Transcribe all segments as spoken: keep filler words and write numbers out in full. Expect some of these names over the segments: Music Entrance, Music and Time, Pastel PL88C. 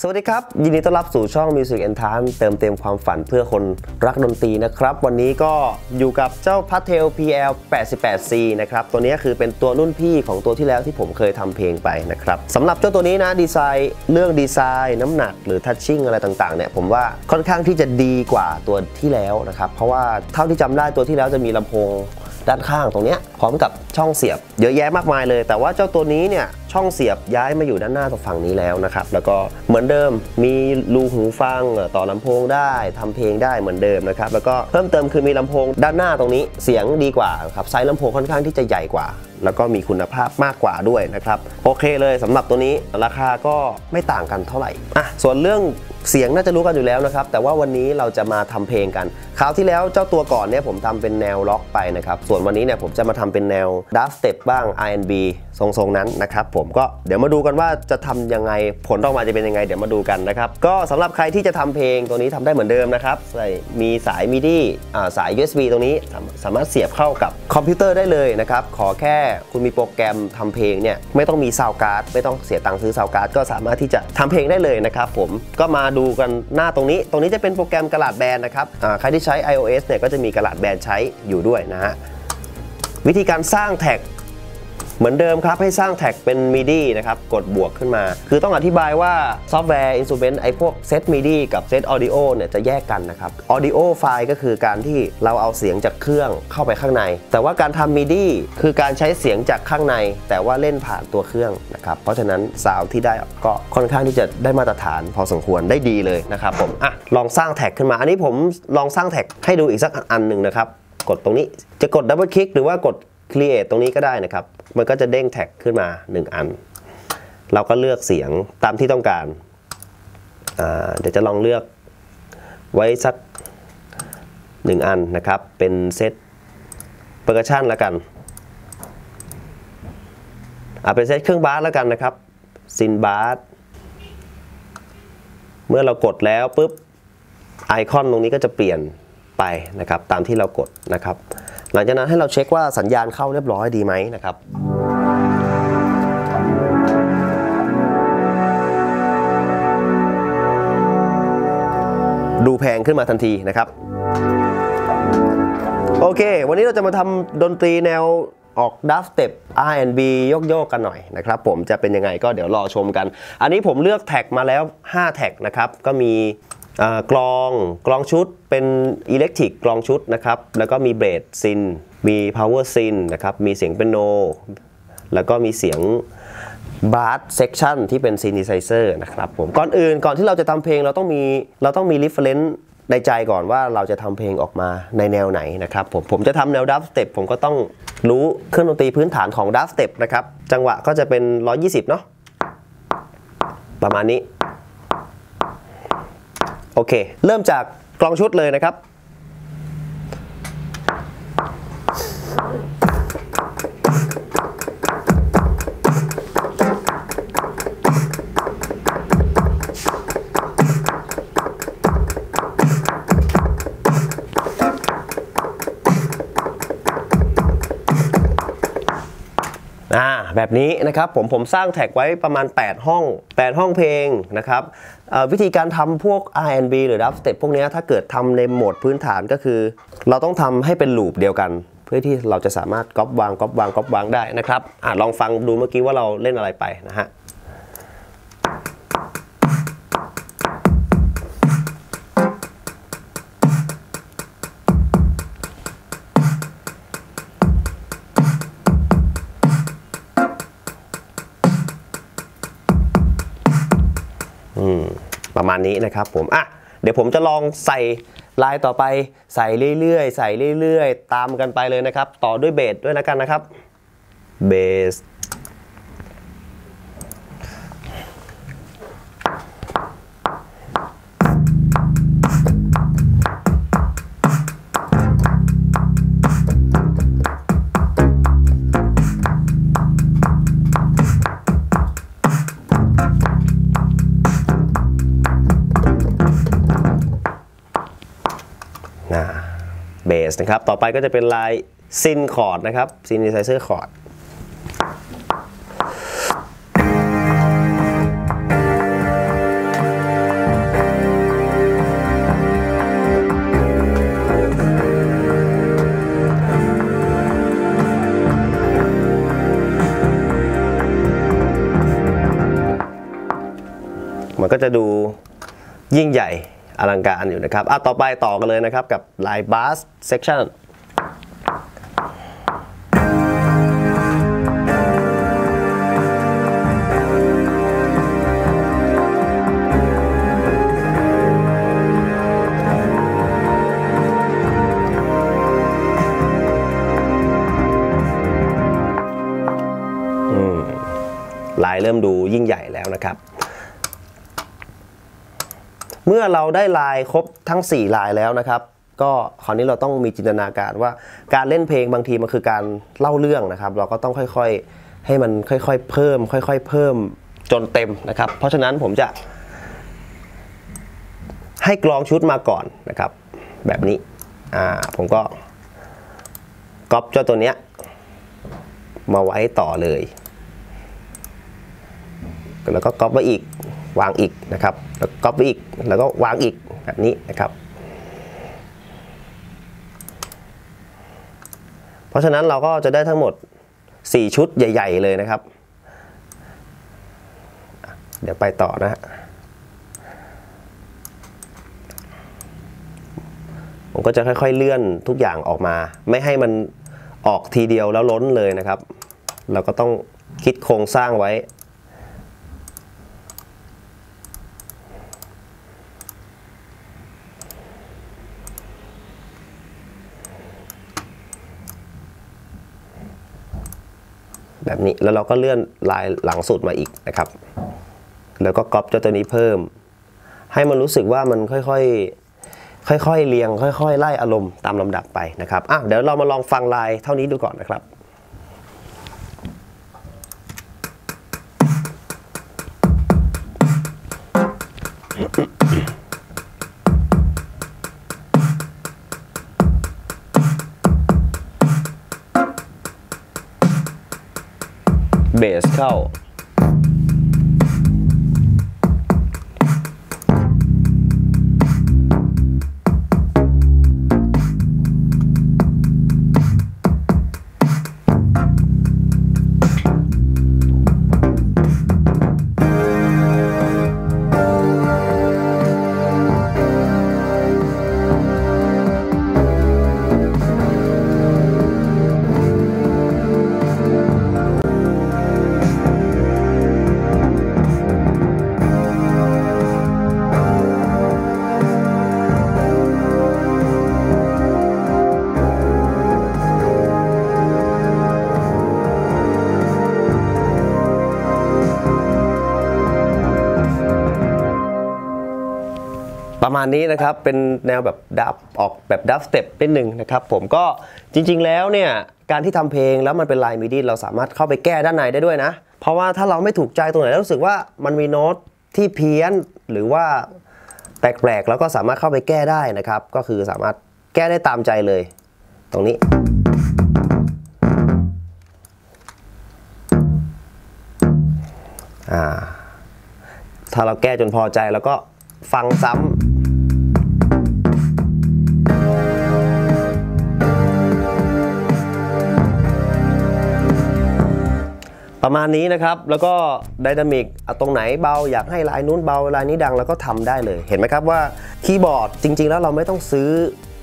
สวัสดีครับยินดีต้อนรับสู่ช่อง Music and Time เติมเต็มความฝันเพื่อคนรักดนตรีนะครับวันนี้ก็อยู่กับเจ้า Pastel พี แอล แปดสิบแปด ซี นะครับตัวนี้คือเป็นตัวรุ่นพี่ของตัวที่แล้วที่ผมเคยทำเพลงไปนะครับสำหรับเจ้าตัวนี้นะดีไซน์เรื่องดีไซน์น้ำหนักหรือ Touching อะไรต่างๆเนี่ยผมว่าค่อนข้างที่จะดีกว่าตัวที่แล้วนะครับเพราะว่าเท่าที่จำได้ตัวที่แล้วจะมีลำโพงด้านข้างตรงนี้พร้อมกับช่องเสียบเยอะแยะมากมายเลยแต่ว่าเจ้าตัวนี้เนี่ยช่องเสียบย้ายมาอยู่ด้านหน้าตรงฝั่งนี้แล้วนะครับแล้วก็เหมือนเดิมมีรูหูฟังต่อลำโพงได้ทำเพลงได้เหมือนเดิมนะครับแล้วก็เพิ่มเติมคือมีลำโพงด้านหน้าตรงนี้เสียงดีกว่าครับไซส์ลำโพงค่อนข้างที่จะใหญ่กว่าแล้วก็มีคุณภาพมากกว่าด้วยนะครับโอเคเลยสำหรับตัวนี้ราคาก็ไม่ต่างกันเท่าไหร่อ่ะส่วนเรื่องเสียงน่าจะรู้กันอยู่แล้วนะครับแต่ว่าวันนี้เราจะมาทำเพลงกันคราวที่แล้วเจ้าตัวก่อนเนี่ยผมทำเป็นแนวล็อกไปนะครับส่วนวันนี้เนี่ยผมจะมาทำเป็นแนวดับสเต็ปบ้าง อาร์ แอนด์ บี ทรงๆนั้นนะครับผมก็เดี๋ยวมาดูกันว่าจะทำยังไงผลออกมาจะเป็นยังไงเดี๋ยวมาดูกันนะครับก็สำหรับใครที่จะทำเพลงตัวนี้ทำได้เหมือนเดิมนะครับมีสาย มิดี อ่าสาย ยู เอส บี ตรงนี้สามารถเสียบเข้ากับคอมพิวเตอร์ได้เลยนะครับขอแค่คุณมีโปรแกรมทำเพลงเนี่ยไม่ต้องมีซาวการ์ดไม่ต้องเสียตังค์ซื้อซาวการ์ดก็สามารถที่จะทำเพลงได้เลยนะครับผมก็มาดูกันหน้าตรงนี้ตรงนี้จะเป็นโปรแกรมกระดาษแบนนะครับใครที่ใช้ ไอ โอ เอส เนี่ยก็จะมีกระดาษแบนใช้อยู่ด้วยนะฮะวิธีการสร้างแท็กเหมือนเดิมครับให้สร้างแท็กเป็น มิดี นะครับกดบวกขึ้นมาคือต้องอธิบายว่าซอฟต์แวร์อินสตรูเมนต์ไอพวกเซต มิดี กับเซต ออดิโอ เนี่ยจะแยกกันนะครับ ออดิโอ ไฟล์ก็คือการที่เราเอาเสียงจากเครื่องเข้าไปข้างในแต่ว่าการทำ มิดี คือการใช้เสียงจากข้างในแต่ว่าเล่นผ่านตัวเครื่องนะครับเพราะฉะนั้นซาวด์ที่ได้ก็ค่อนข้างที่จะได้มาตรฐานพอสมควรได้ดีเลยนะครับผมอ่ะลองสร้างแท็กขึ้นมาอันนี้ผมลองสร้างแท็กให้ดูอีกสักอันหนึ่งนะครับกดตรงนี้จะกดดับเบิลคลิกหรือว่ากดCreate ตรงนี้ก็ได้นะครับมันก็จะเด้งแท็กขึ้นมาหนึ่งอันเราก็เลือกเสียงตามที่ต้องการเดี๋ยวจะลองเลือกไว้สักหนึ่งอันนะครับเป็นเซตเพอร์คัชชั่นแล้วกันเอาเป็นเซตเครื่องบาสแล้วกันนะครับซินบาสเมื่อเรากดแล้วปุ๊บไอคอนตรงนี้ก็จะเปลี่ยนไปนะครับตามที่เรากดนะครับหลังจากนั้นให้เราเช็คว่าสัญญาณเข้าเรียบร้อยดีไหมนะครับดูแพงขึ้นมาทันทีนะครับโอเควันนี้เราจะมาทำดนตรีแนวออกดับสเต็ป อาร์ แอนด์ บี โยกๆ กันหน่อยนะครับผมจะเป็นยังไงก็เดี๋ยวรอชมกันอันนี้ผมเลือกแท็กมาแล้วห้าแท็กนะครับก็มีกลองกลองชุดเป็นอิเล็กทริกกลองชุดนะครับแล้วก็มีเบสซินมีพาวเวอร์ซินนะครับมีเสียงเปียโนแล้วก็มีเสียงบาสเซคชั่นที่เป็นซินธิไซเซอร์นะครับผมก่อนอื่นก่อนที่เราจะทำเพลงเราต้องมีเราต้องมี reference ในใจก่อนว่าเราจะทำเพลงออกมาในแนวไหนนะครับผมผมจะทำแนวดับสเต็ปผมก็ต้องรู้เครื่องดนตรีพื้นฐานของดับสเต็ปนะครับจังหวะก็จะเป็นหนึ่งร้อยยี่สิบเนาะประมาณนี้โอเคเริ่มจากกลองชุดเลยนะครับอ่าแบบนี้นะครับผมผมสร้างแท็กไว้ประมาณแปดห้องแปดห้องเพลงนะครับวิธีการทำพวก อาร์ แอนด์ บี หรือ Dub Step พวกนี้ถ้าเกิดทำในโหมดพื้นฐานก็คือเราต้องทำให้เป็นลูปเดียวกันเพื่อที่เราจะสามารถก๊อปวางก๊อปวางก๊อปวางได้นะครับอ่ะลองฟังดูเมื่อกี้ว่าเราเล่นอะไรไปนะฮะประมาณนี้นะครับผมอ่ะเดี๋ยวผมจะลองใส่ลายต่อไปใส่เรื่อยๆใส่เรื่อยๆตามกันไปเลยนะครับต่อด้วยเบสด้วยแล้วกันนะครับเบสนะครับต่อไปก็จะเป็นลายซินคอร์ดนะครับซินธิไซเซอร์คอร์ด มันก็จะดูยิ่งใหญ่อลังการอยู่นะครับอ่ะต่อไปต่อกันเลยนะครับกับลายบาสเซคชั่นลายเริ่มดูยิ่งใหญ่แล้วนะครับเมื่อเราได้ลายครบทั้งสี่ลายแล้วนะครับก็คราวนี้เราต้องมีจินตนาการว่าการเล่นเพลงบางทีมันคือการเล่าเรื่องนะครับเราก็ต้องค่อยๆให้มันค่อยๆเพิ่มค่อยๆเพิ่มจนเต็มนะครับเพราะฉะนั้นผมจะให้กลองชุดมาก่อนนะครับแบบนี้อ่าผมก็ก๊อปเจ้าตัวเนี้ยมาไว้ต่อเลยแล้วก็ก๊อปไว้อีกวางอีกนะครับแล้วก๊อปไว้อีกแล้วก็วางอีกแบบนี้นะครับเพราะฉะนั้นเราก็จะได้ทั้งหมดสี่ชุดใหญ่ๆเลยนะครับเดี๋ยวไปต่อนะฮะผมก็จะค่อยๆเลื่อนทุกอย่างออกมาไม่ให้มันออกทีเดียวแล้วล้นเลยนะครับเราก็ต้องคิดโครงสร้างไว้แบบนี้แล้วเราก็เลื่อนลายหลังสุดมาอีกนะครับแล้วก็ก๊อปเจ้าตัวนี้เพิ่มให้มันรู้สึกว่ามันค่อยๆค่อยๆเรียงค่อยๆไล่อารมณ์ตามลำดับไปนะครับอ่ะเดี๋ยวเรามาลองฟังลายเท่านี้ดูก่อนนะครับเบสเข้าประมาณนี้นะครับเป็นแนวแบบดับออกแบบดับสเต็ปเป็นหนึ่งนะครับผมก็จริงๆแล้วเนี่ยการที่ทำเพลงแล้วมันเป็นลายมิดิเราสามารถเข้าไปแก้ด้านในได้ด้วยนะเพราะว่าถ้าเราไม่ถูกใจตรงไหนแล้วรู้สึกว่ามันมีโน้ตที่เพี้ยนหรือว่าแปลกๆแล้วก็สามารถเข้าไปแก้ได้นะครับก็คือสามารถแก้ได้ตามใจเลยตรงนี้อ่าถ้าเราแก้จนพอใจแล้วก็ฟังซ้ำประมาณนี้นะครับแล้วก็ไดนามิกตรงไหนเบาอยากให้ลายนู้นเบาลายนี้ดังแล้วก็ทำได้เลยเห็นไหมครับว่าคีย์บอร์ดจริงๆแล้วเราไม่ต้องซื้อ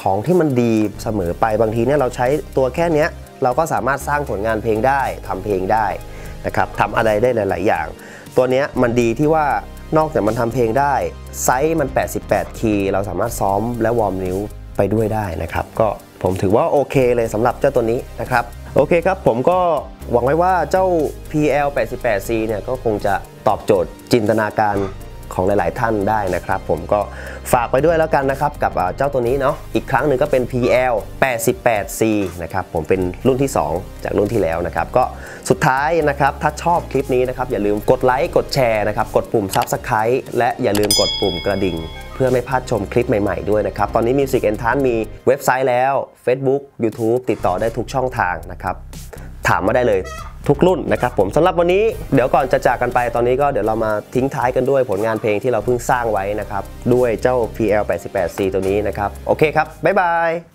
ของที่มันดีเสมอไปบางทีเนี่ยเราใช้ตัวแค่เนี้ยเราก็สามารถสร้างผลงานเพลงได้ทำเพลงได้นะครับทำอะไรได้หลายๆอย่างตัวเนี้ยมันดีที่ว่านอกจากมันทำเพลงได้ไซส์มันแปดสิบแปดคีย์เราสามารถซ้อมและวอร์มนิ้วไปด้วยได้นะครับก็ผมถือว่าโอเคเลยสำหรับเจ้าตัวนี้นะครับโอเคครับผมก็หวังไว้ว่าเจ้า พี แอล แปดสิบแปด ซี เนี่ยก็คงจะตอบโจทย์จินตนาการของหลายๆท่านได้นะครับผมก็ฝากไปด้วยแล้วกันนะครับกับเจ้าตัวนี้เนาะอีกครั้งหนึ่งก็เป็น พี แอล แปดสิบแปด ซี นะครับผมเป็นรุ่นที่สองจากรุ่นที่แล้วนะครับก็สุดท้ายนะครับถ้าชอบคลิปนี้นะครับอย่าลืมกดไลค์กดแชร์นะครับกดปุ่ม ซับสไครบ์ และอย่าลืมกดปุ่มกระดิ่งเพื่อไม่พลาดชมคลิปใหม่ๆด้วยนะครับตอนนี้ Music Entrance มีเว็บไซต์แล้ว Facebook YouTube ติดต่อได้ทุกช่องทางนะครับถามมาได้เลยทุกรุ่นนะครับผมสำหรับวันนี้เดี๋ยวก่อนจะจากกันไปตอนนี้ก็เดี๋ยวเรามาทิ้งท้ายกันด้วยผลงานเพลงที่เราเพิ่งสร้างไว้นะครับด้วยเจ้า พี แอล แปดสิบแปด ซี ตัวนี้นะครับโอเคครับบ๊ายบาย